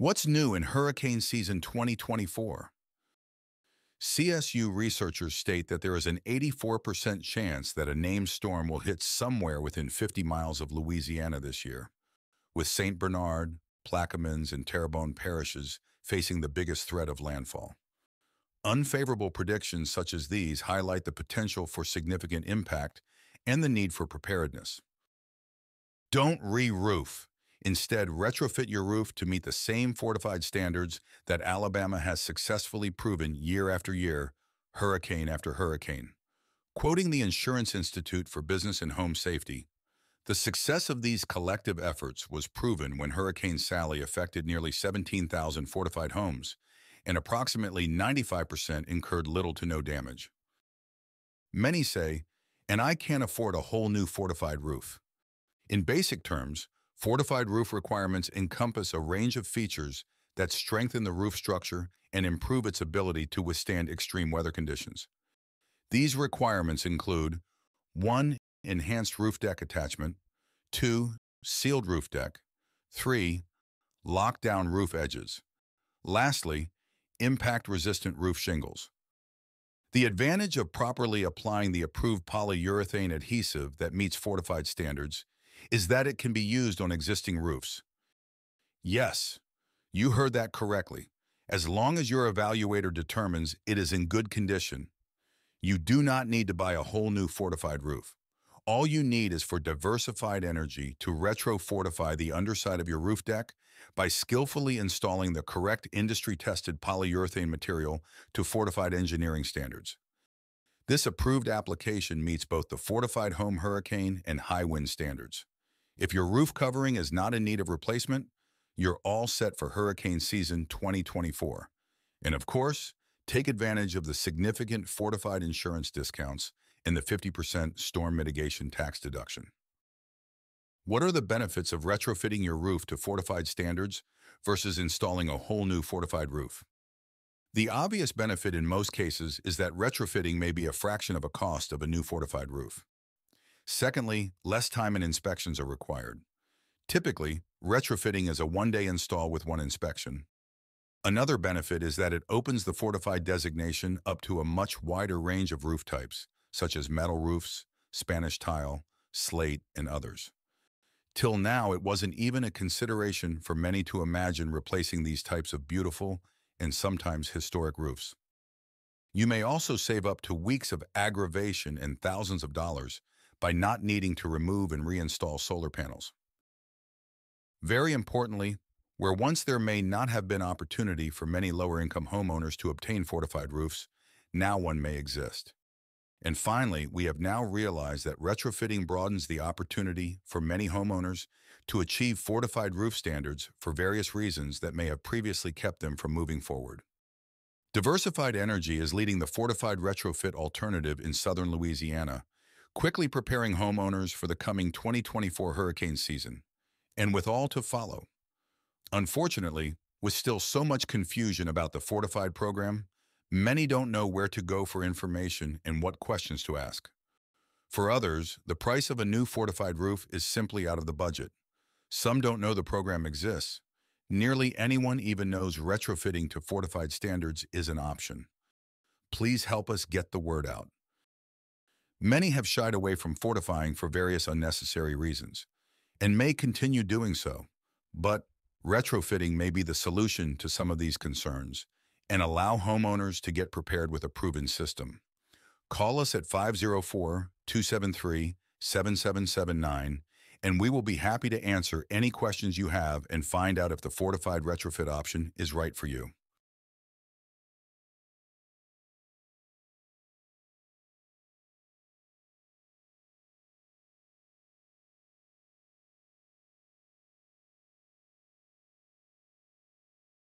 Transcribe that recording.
What's new in hurricane season 2024? CSU researchers state that there is an 84% chance that a named storm will hit somewhere within 50 miles of Louisiana this year, with St. Bernard, Plaquemines, and Terrebonne parishes facing the biggest threat of landfall. Unfavorable predictions such as these highlight the potential for significant impact and the need for preparedness. Don't re-roof. Instead, retrofit your roof to meet the same fortified standards that Alabama has successfully proven year after year, hurricane after hurricane. Quoting the Insurance Institute for Business and Home Safety, the success of these collective efforts was proven when Hurricane Sally affected nearly 17,000 fortified homes, and approximately 95% incurred little to no damage. Many say, "And I can't afford a whole new fortified roof." In basic terms, fortified roof requirements encompass a range of features that strengthen the roof structure and improve its ability to withstand extreme weather conditions. These requirements include 1. Enhanced roof deck attachment, 2. Sealed roof deck, 3. Lockdown roof edges. Lastly, impact-resistant roof shingles. The advantage of properly applying the approved polyurethane adhesive that meets fortified standards is that it can be used on existing roofs. Yes, you heard that correctly. As long as your evaluator determines it is in good condition, you do not need to buy a whole new fortified roof. All you need is for Diversified Energy to retro-fortify the underside of your roof deck by skillfully installing the correct industry-tested polyurethane material to fortified engineering standards. This approved application meets both the Fortified Home Hurricane and high wind standards. If your roof covering is not in need of replacement, you're all set for hurricane season 2024. And of course, take advantage of the significant fortified insurance discounts and the 50% storm mitigation tax deduction. What are the benefits of retrofitting your roof to fortified standards versus installing a whole new fortified roof? The obvious benefit in most cases is that retrofitting may be a fraction of a cost of a new fortified roof. Secondly, less time and inspections are required. Typically, retrofitting is a one-day install with one inspection. Another benefit is that it opens the fortified designation up to a much wider range of roof types, such as metal roofs, Spanish tile, slate, and others. Till now, it wasn't even a consideration for many to imagine replacing these types of beautiful and sometimes historic roofs. You may also save up to weeks of aggravation and thousands of dollars by not needing to remove and reinstall solar panels. Very importantly, where once there may not have been opportunity for many lower-income homeowners to obtain fortified roofs, now one may exist. And finally, we have now realized that retrofitting broadens the opportunity for many homeowners to achieve fortified roof standards for various reasons that may have previously kept them from moving forward. Diversified Energy is leading the fortified retrofit alternative in southern Louisiana, quickly preparing homeowners for the coming 2024 hurricane season, and with all to follow. Unfortunately, with still so much confusion about the fortified program, many don't know where to go for information and what questions to ask. For others, the price of a new fortified roof is simply out of the budget. Some don't know the program exists. Nearly anyone even knows retrofitting to fortified standards is an option. Please help us get the word out. Many have shied away from fortifying for various unnecessary reasons, and may continue doing so, but retrofitting may be the solution to some of these concerns, and allow homeowners to get prepared with a proven system. Call us at 504-273-7779, and we will be happy to answer any questions you have and find out if the fortified retrofit option is right for you.